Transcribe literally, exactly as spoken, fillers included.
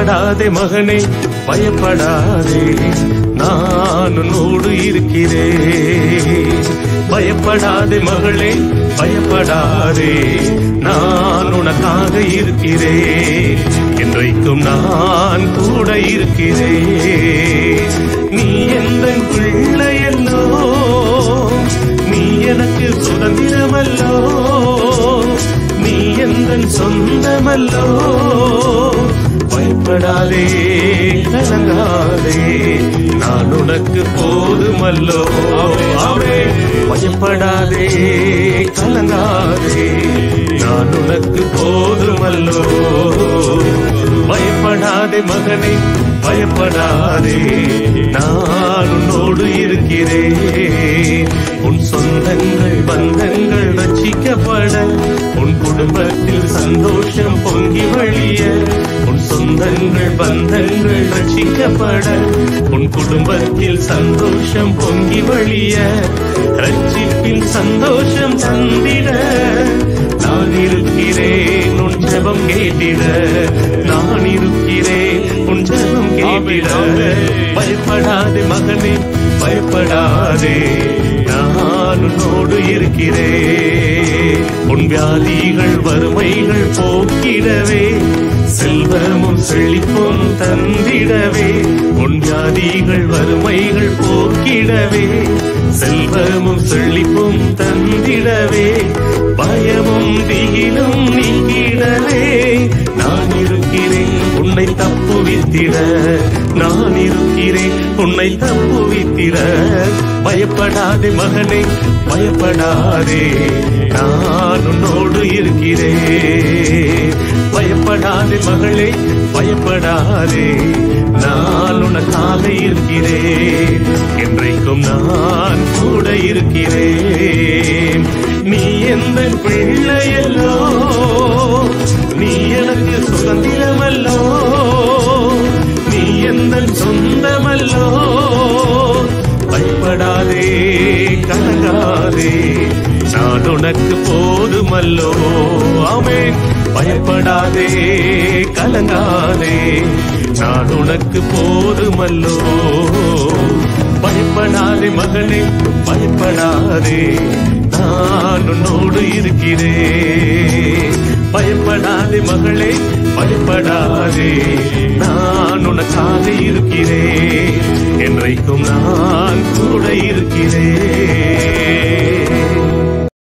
பயப்படாதே மகனே பயப்படாதே நான் உன்னோடு இருக்கிறேன் பயப்படாதே மகளே பயப்படாதே நான் உனக்காக இருக்கிறேன் என்றைக்கும் நான் கூட இருக்கிறேன் நீ என் பிள்ளை அல்லோ நீ எனக்கு சுதந்திரமல்லோ நீ என் சொந்தமல்லோ பயப்படாதே கலங்காதே நான் உனக்கு போதுமல்லோ பயப்படாதே கலங்காதே நான் உனக்கு போதுமல்லோ பயப்படாதே மகனே பயப்படாதே நான் உன்னோடு இருக்கிறேன் உன் சொந்தங்கள் பந்தங்கள் ரட்சிக்கப்பட உன் குடும்பத்தில் சந்தோஷம் பொங்கி வழிய உன் சொந்தங்கள் பந்தங்கள் ரட்சிக்கப்பட உன் குடும்பத்தில் சந்தோஷம் பொங்கி வழிய ரட்சிப்பின் சந்தோஷம் தந்திட நான் இருக்கிறேன் உன் ஜெபம் கேட்டிட நான் இருக்கிறேன் உன் ஜெபம் கேட்டிட பயப்படாதே மகனே பயப்படாதே நான் உன்னோடு இருக்கிறேன் உன் வியாதிகள் வறுமைகள் போக்கிடவே செல்வமும் செழிப்பும் தந்திடவே உன் வியாதிகள் வறுமைகள் போக்கிடவே செல்வமும் செழிப்பும் தந்திடவே பயமும் திகிலும் நீக்கிடவே நான் இருக்கிறேன் உன்னை தப்புவித்திட நான் இருக்கிறேன் உன்னை தப்புவித்திட பயப்படாதே மகனே பயப்படாதே நான் உன்னோடு இருக்கிறேன் பயப்படாதே மகளே பயப்படாதே நான் உனக்காக இருக்கிறேன் என்றைக்கும் நான் கூட இருக்கிறேன் நீ எந்த பிள்ளையல்லோ நீ எனக்கு சுதந்திரமல்லோ நீ எந்த சொந்தமல்லோ பயப்படாதே கலங்காதே நான் உனக்கு போதுமல்லோ ஆமென் பயப்படாதே கலங்காதே நான் உனக்கு போதுமல்லோ பயப்படாதே மகனே பயப்படாதே நான் உன்னோடு இருக்கிறேன் பயப்படாதே மகளே பயப்படாதே நான் உனக்காக இருக்கிறேன் என்றைக்கும் நான் கூட இருக்கிறேன்.